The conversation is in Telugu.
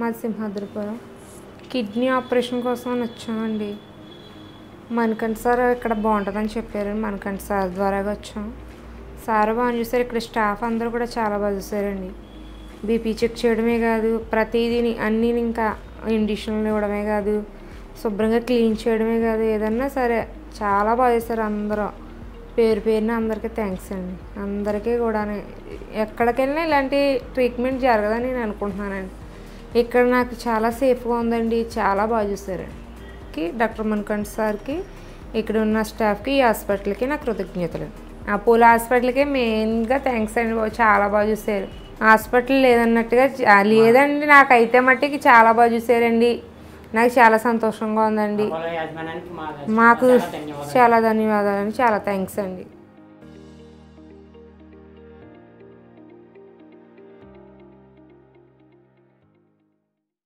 మాదిసింహాద్రిపురం కిడ్నీ ఆపరేషన్ కోసం వచ్చామండి. మణికంఠ సార్ ఇక్కడ బాగుంటుందని చెప్పారు, మణికంఠ సార్ ద్వారాగా వచ్చాం. సార్ బాగా చూసారు, ఇక్కడ స్టాఫ్ అందరూ కూడా చాలా బాగా చూసారండి. బీపీ చెక్ చేయడమే కాదు, ప్రతిదీని అన్నీ ఇంకా ఇండిషన్లు ఇవ్వడమే కాదు, శుభ్రంగా క్లీన్ చేయడమే కాదు, ఏదన్నా సరే చాలా బాగా చేశారు అందరూ. పేరు పేరున అందరికీ థ్యాంక్స్ అండి, అందరికీ కూడా. ఎక్కడికెళ్ళినా ఇలాంటి ట్రీట్మెంట్ జరగదని నేను అనుకుంటున్నానండి. ఇక్కడ నాకు చాలా సేఫ్గా ఉందండి, చాలా బాగా చూసారండి. డాక్టర్ మణికంఠ సార్కి, ఇక్కడ ఉన్న స్టాఫ్కి, ఈ హాస్పిటల్కి నా కృతజ్ఞతలు. అపోలో హాస్పిటల్కి మెయిన్గా థ్యాంక్స్ అండి, చాలా బాగా చూసారు. హాస్పిటల్ లేదన్నట్టుగా లేదండి, నాకైతే మట్టికి చాలా బాగా చూసారండి. నాకు చాలా సంతోషంగా ఉందండి. మాకు చాలా ధన్యవాదాలు, చాలా థ్యాంక్స్ అండి.